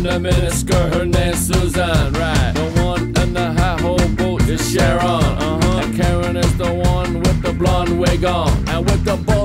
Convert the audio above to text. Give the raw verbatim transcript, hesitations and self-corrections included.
in a miniskirt, her name's Suzanne, right? The one in the high-hole boot is Sharon, uh-huh. And Karen is the one with the blonde wig on, and with the boy